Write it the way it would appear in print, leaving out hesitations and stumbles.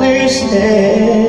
Understand.